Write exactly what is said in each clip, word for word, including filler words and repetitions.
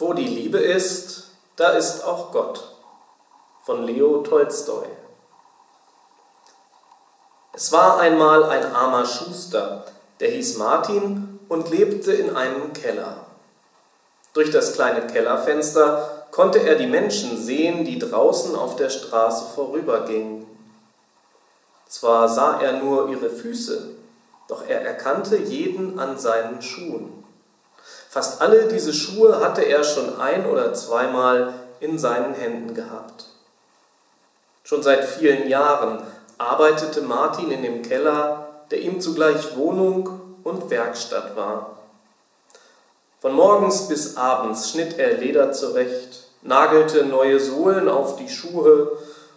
Wo die Liebe ist, da ist auch Gott, von Leo Tolstoi. Es war einmal ein armer Schuster, der hieß Martin und lebte in einem Keller. Durch das kleine Kellerfenster konnte er die Menschen sehen, die draußen auf der Straße vorübergingen. Zwar sah er nur ihre Füße, doch er erkannte jeden an seinen Schuhen. Fast alle diese Schuhe hatte er schon ein- oder zweimal in seinen Händen gehabt. Schon seit vielen Jahren arbeitete Martin in dem Keller, der ihm zugleich Wohnung und Werkstatt war. Von morgens bis abends schnitt er Leder zurecht, nagelte neue Sohlen auf die Schuhe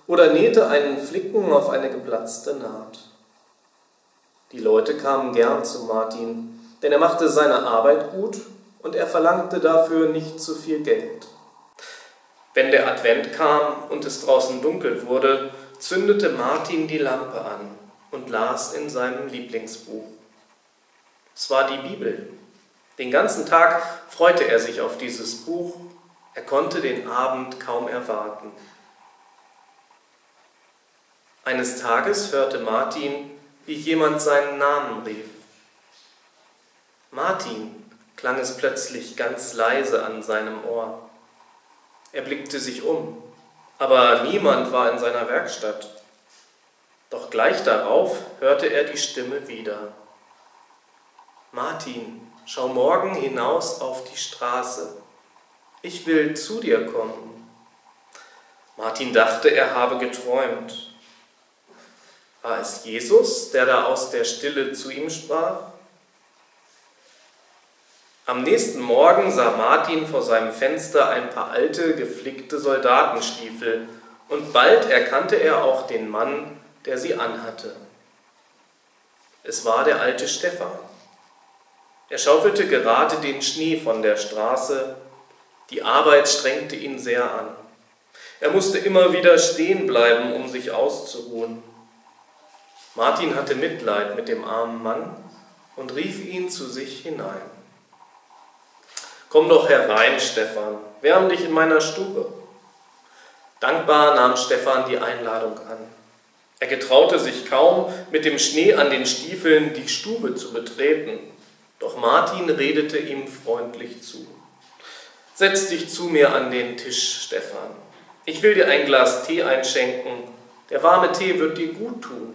oder nähte einen Flicken auf eine geplatzte Naht. Die Leute kamen gern zu Martin, denn er machte seine Arbeit gut und er verlangte dafür nicht zu viel Geld. Wenn der Advent kam und es draußen dunkel wurde, zündete Martin die Lampe an und las in seinem Lieblingsbuch. Es war die Bibel. Den ganzen Tag freute er sich auf dieses Buch. Er konnte den Abend kaum erwarten. Eines Tages hörte Martin, wie jemand seinen Namen rief. Martin, klang es plötzlich ganz leise an seinem Ohr. Er blickte sich um, aber niemand war in seiner Werkstatt. Doch gleich darauf hörte er die Stimme wieder. Martin, schau morgen hinaus auf die Straße. Ich will zu dir kommen. Martin dachte, er habe geträumt. War es Jesus, der da aus der Stille zu ihm sprach? Am nächsten Morgen sah Martin vor seinem Fenster ein paar alte, geflickte Soldatenstiefel, und bald erkannte er auch den Mann, der sie anhatte. Es war der alte Stefan. Er schaufelte gerade den Schnee von der Straße. Die Arbeit strengte ihn sehr an. Er musste immer wieder stehen bleiben, um sich auszuruhen. Martin hatte Mitleid mit dem armen Mann und rief ihn zu sich hinein. Komm doch herein, Stefan, wärm dich in meiner Stube. Dankbar nahm Stefan die Einladung an. Er getraute sich kaum, mit dem Schnee an den Stiefeln die Stube zu betreten, doch Martin redete ihm freundlich zu. Setz dich zu mir an den Tisch, Stefan. Ich will dir ein Glas Tee einschenken. Der warme Tee wird dir gut tun.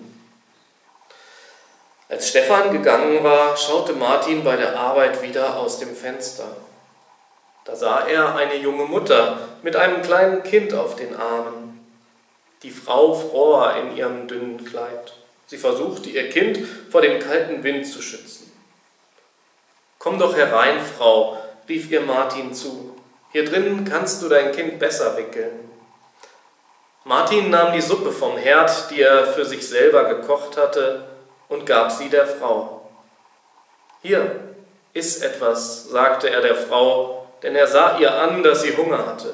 Als Stefan gegangen war, schaute Martin bei der Arbeit wieder aus dem Fenster. Da sah er eine junge Mutter mit einem kleinen Kind auf den Armen. Die Frau fror in ihrem dünnen Kleid. Sie versuchte, ihr Kind vor dem kalten Wind zu schützen. »Komm doch herein, Frau«, rief ihr Martin zu. »Hier drinnen kannst du dein Kind besser wickeln.« Martin nahm die Suppe vom Herd, die er für sich selber gekocht hatte, und gab sie der Frau. »Hier, iss etwas«, sagte er der Frau, denn er sah ihr an, dass sie Hunger hatte.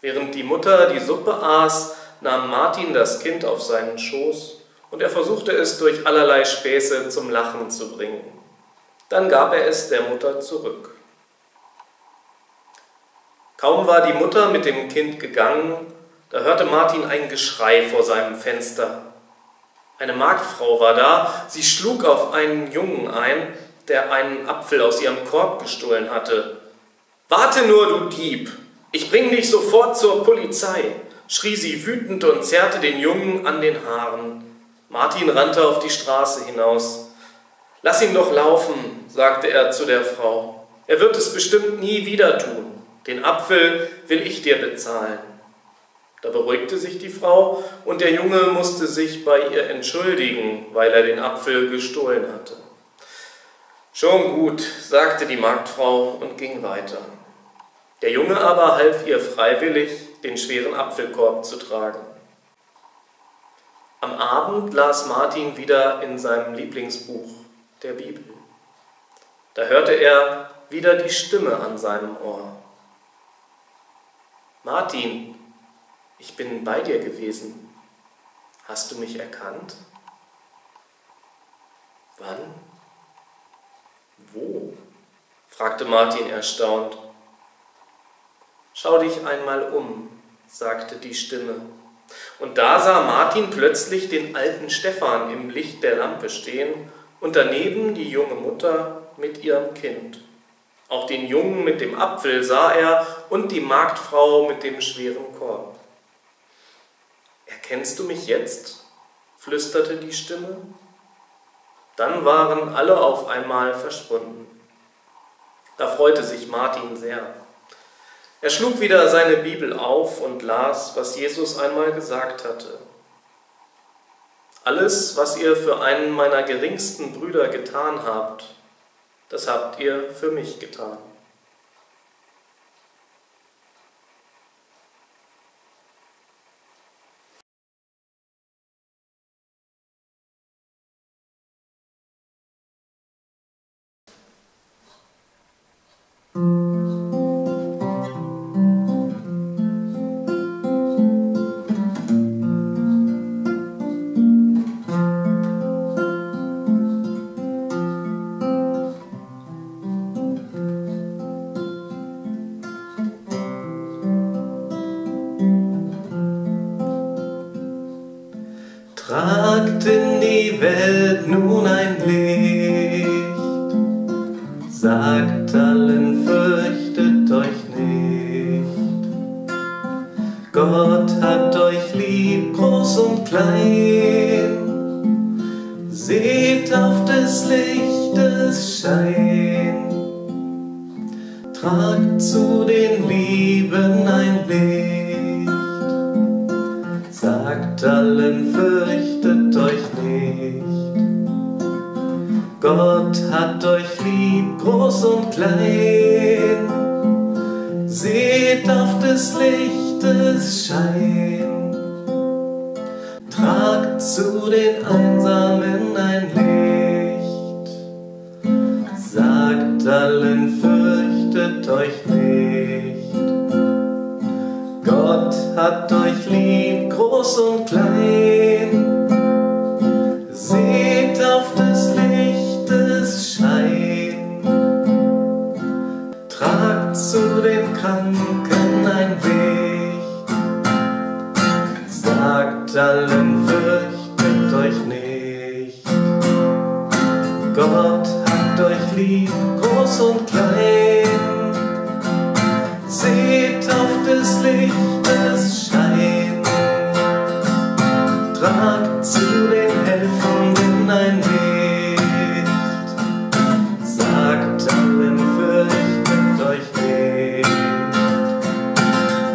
Während die Mutter die Suppe aß, nahm Martin das Kind auf seinen Schoß und er versuchte es durch allerlei Späße zum Lachen zu bringen. Dann gab er es der Mutter zurück. Kaum war die Mutter mit dem Kind gegangen, da hörte Martin ein Geschrei vor seinem Fenster. Eine Marktfrau war da, sie schlug auf einen Jungen ein, der einen Apfel aus ihrem Korb gestohlen hatte. »Warte nur, du Dieb! Ich bringe dich sofort zur Polizei!« schrie sie wütend und zerrte den Jungen an den Haaren. Martin rannte auf die Straße hinaus. »Lass ihn doch laufen«, sagte er zu der Frau. »Er wird es bestimmt nie wieder tun. Den Apfel will ich dir bezahlen.« Da beruhigte sich die Frau und der Junge musste sich bei ihr entschuldigen, weil er den Apfel gestohlen hatte. »Schon gut«, sagte die Marktfrau und ging weiter. Der Junge aber half ihr freiwillig, den schweren Apfelkorb zu tragen. Am Abend las Martin wieder in seinem Lieblingsbuch, der Bibel. Da hörte er wieder die Stimme an seinem Ohr. »Martin, ich bin bei dir gewesen. Hast du mich erkannt? Wann? Wo?« fragte Martin erstaunt. »Schau dich einmal um«, sagte die Stimme. Und da sah Martin plötzlich den alten Stefan im Licht der Lampe stehen und daneben die junge Mutter mit ihrem Kind. Auch den Jungen mit dem Apfel sah er und die Magdfrau mit dem schweren Korb. »Erkennst du mich jetzt?« flüsterte die Stimme. Dann waren alle auf einmal verschwunden. Da freute sich Martin sehr. Er schlug wieder seine Bibel auf und las, was Jesus einmal gesagt hatte. »Alles, was ihr für einen meiner geringsten Brüder getan habt, das habt ihr für mich getan.« Tragt in die Welt nun ein Licht, sagt allen, fürchtet euch nicht. Gott hat euch lieb, groß und klein, seht auf des Lichtes Schein. Tragt zu den Lieben ein Licht, sagt allen, fürchtet euch nicht. Gott hat euch lieb, groß und klein, seht auf des Lichtes Schein. Tragt zu den Einsamen ein Licht, sagt allen, fürchtet euch nicht. Gott hat euch lieb, groß und klein, seht auf des Lichtes Schein. Tragt zu den Kranken ein Licht, sagt allen, fürchtet euch nicht. Gott hat euch lieb, groß und klein, seht auf des Lichtes Schein. Tragt zu den Helfenden ein Licht, sagt allen, fürchtet euch nicht.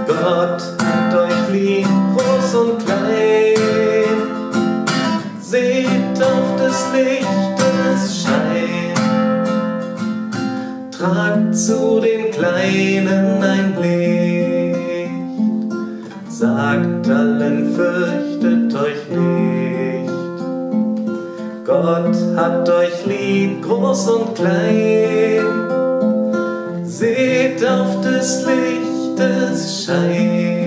Gott hat euch lieb, groß und klein, seht auf des Lichtes Schein. Tragt zu den Kleinen ein Licht, sagt allen, fürchtet euch nicht. Gott hat euch lieb, groß und klein, seht auf des Lichtes Schein.